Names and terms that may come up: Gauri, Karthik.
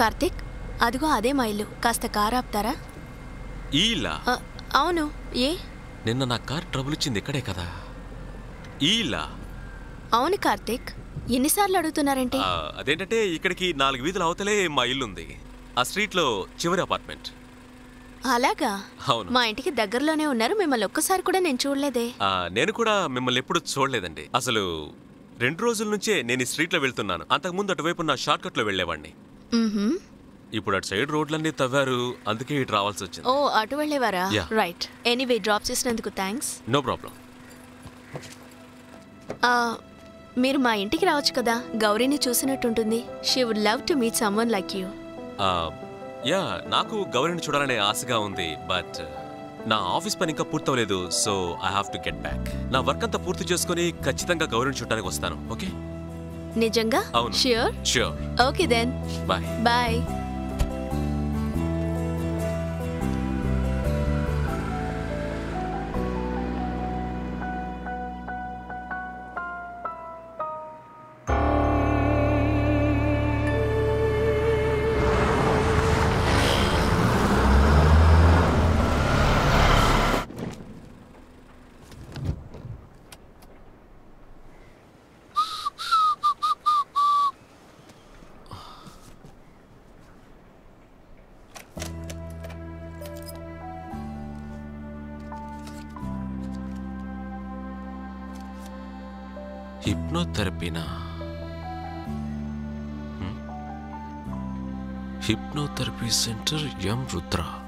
Karthik, that's why I'm here. Can you car? No. That's it. Why? I'm not car trouble. No. అవును కార్తిక్ ఎన్నిసార్లు అడుగుతున్నారంటే అదేంటంటే ఇక్కడికి 4 వీధుల అవతలే మా ఇల్లు ఉంది ఆ స్ట్రీట్ లో చివరి అపార్ట్మెంట్ అలాగా అవును మా ఇంటికి దగ్గరలోనే ఉన్నారు మిమ్మల్ని ఒక్కసారి కూడా నేను చూడలేదే నేను కూడా మిమ్మల్ని ఎప్పుడు చూడలేదండి అసలు 2 రోజుల నుంచే నేను ఈ స్ట్రీట్ లో వెళ్తున్నాను అంతకు ముందు అటువైపు నా షార్ట్ కట్ లో వెళ్ళేవాణ్ణి ఇప్పుడు అటు సైడ్ రోడ్లన్నీ తవ్వారు అందుకే ఇటు రావాల్సి వచ్చింది ఓ అటు వెళ్ళేవారా రైట్ ఎనీవే డ్రాప్ చేసినందుకు థాంక్స్ నో ప్రాబ్లం మీరు మా ఇంటికి రావచ్చు కదా గౌరీని చూసినట్టుంటుంది she would love to meet someone like you yeah నాకు గౌరీని చూడాలనే ఆశగా ఉంది బట్ నా ఆఫీస్ పని ఇంకా పూర్తవలేదు so I have to get back నా వర్క్ అంతా పూర్తి చేసుకొని ఖచ్చితంగా గౌరీని చూడడానికి వస్తాను ఓకే నిజంగా sure sure okay then bye bye Hypnotherapy Center, Yam Rudra.